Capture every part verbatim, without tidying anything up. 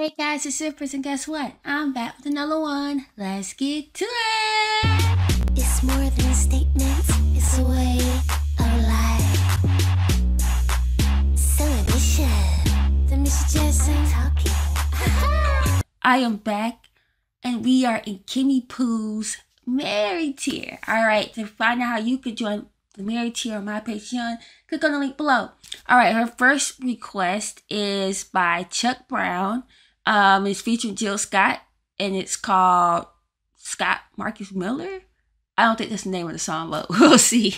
Hey guys, it's Empress, and guess what? I'm back with another one. Let's get to it! It's more than a statement, it's a way of life. So the mission, the mission just ain't talking. I am back, and we are in Kimmy Pooh's Merry Tier. Alright, to find out how you could join the Merry Tier on my Patreon, click on the link below. Alright, her first request is by Chuck Brown. Um, it's featuring Jill Scott, and it's called Scott Marcus Miller. I don't think that's the name of the song, but we'll see.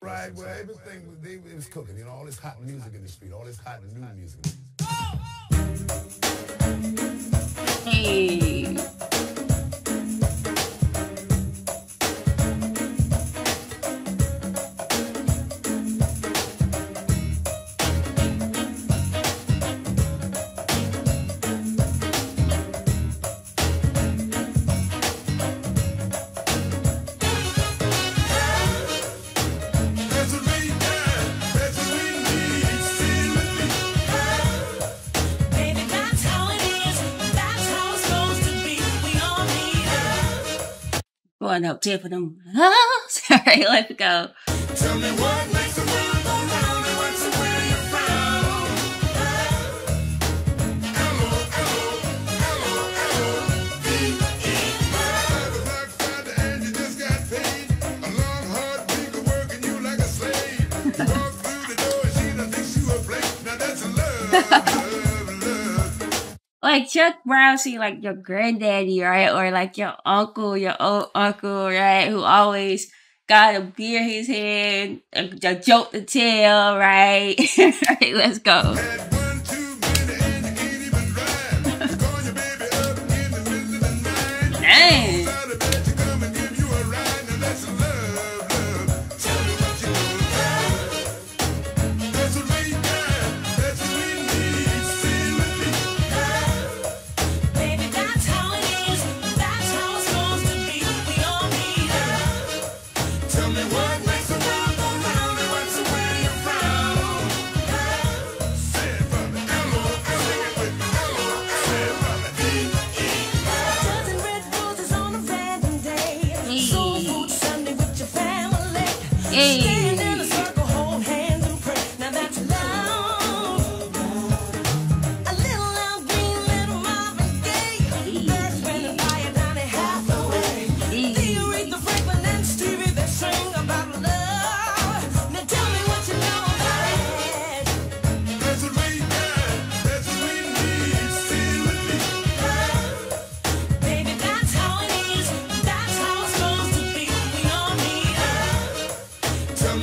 Right, where well, everything was, they, it was cooking, you know, all this hot music in the street, all this hot and new music. Oh, oh. Hey. Going up there for them. Oh, sorry, let's go. Tell me what makes the world go round and what's the way you're from. L O L O L O V E. Black Friday and you just got paid. A long hard week of working you like a slave. Walk through the door and she done thinks you a flake. Now that's a love, love, love. Like Chuck Brown, see, like your granddaddy, right? Or like your uncle, your old uncle, right? Who always got a beer in his hand, a, a joke to tell, right? Right, let's go. Dang. Tell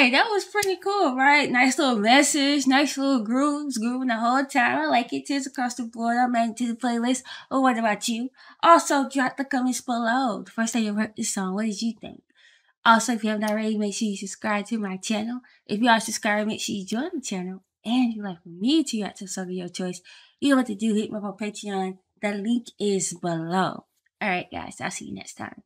hey, that was pretty cool, right? Nice little message, nice little grooves, grooving the whole time. I like it. Tears across the board. I'm adding to the playlist. Oh, what about you? Also, drop the comments below. The first time you heard this song, what did you think? Also, if you haven't already, make sure you subscribe to my channel. If you are subscribed, make sure you join the channel. And you like me to react to a song of your choice, you know what to do. Hit me up on Patreon. The link is below. All right, guys. I'll see you next time.